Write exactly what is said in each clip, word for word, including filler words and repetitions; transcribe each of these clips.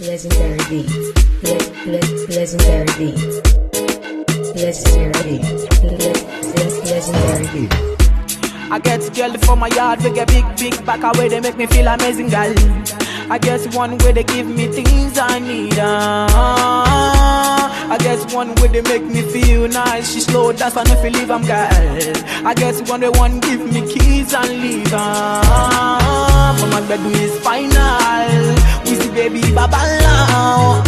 Legendary beat. Legendary beat. Legendary beat. Legendary beat. I get girl from my yard, we get big, big back away. They make me feel amazing, girl. I guess one way they give me things I need. Uh, I guess one way they make me feel nice. She slow, that's why I feel leave, I'm girl. I guess one way one give me keys and leave. Uh, but my bedroom is final. We see baby baba now.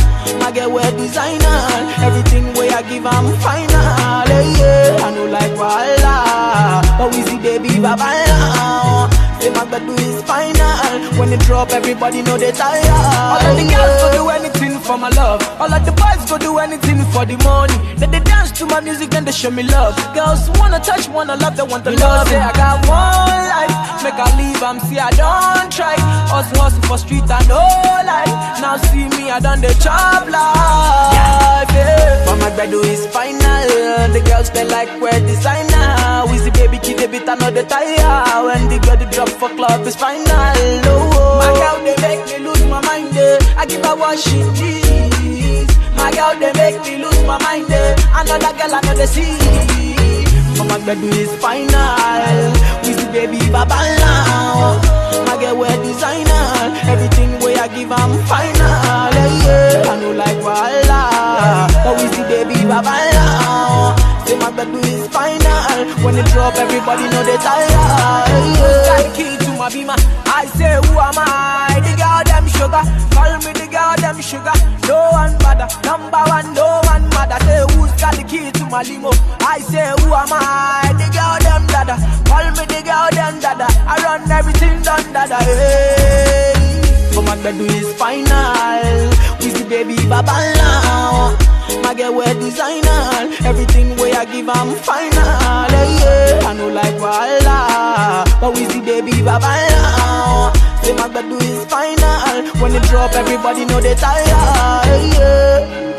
I get well designer. Everything way I give, I'm final. Yeah, yeah. I know like Walla, but we see baby baba now. Say my bedroom is final. When they drop, everybody know they tired. All of the girls go do anything for my love. All of the boys go do anything for the money. Then they dance to my music, then they show me love. Girls wanna touch, wanna love, they want to love. Say I got one life, make I leave, I'm see I don't try. Us hustle for street and no life. Now see me, I done the job life. Yeah. But my bedroom is final. The girls they like wear designer. We see baby kid, they beat another tire. When the girl they drop for club is final. Oh, my girl they make me lose my mind. Eh. I give her what she needs. My girl they make me lose my mind. Eh. Another girl I know they see. My bedroom is final. We see baby baba now. My girl wear designer. Everything way I give, I'm final. Yeah, yeah. I know like Walla, but we see baby baba now. My bedroom is final. When it drop, everybody know they tired. Yeah. Sky key to my beamer. I say, who am I? The girl them sugar. Call me the girl them sugar. No one bother. Number one, no one matter. Say, who's got the key to my limo? I say, who am I? The girl them dada. Call me the girl them dada. I run everything done dada. Hey. But my bedroom is final. We see baby baba now. My girl wear designer. Everything way I give, I'm final. Yeah, yeah. I know like Walla, but we see baby baba now. Say my bedroom is final. When it drop, everybody know they tired. Yeah, yeah.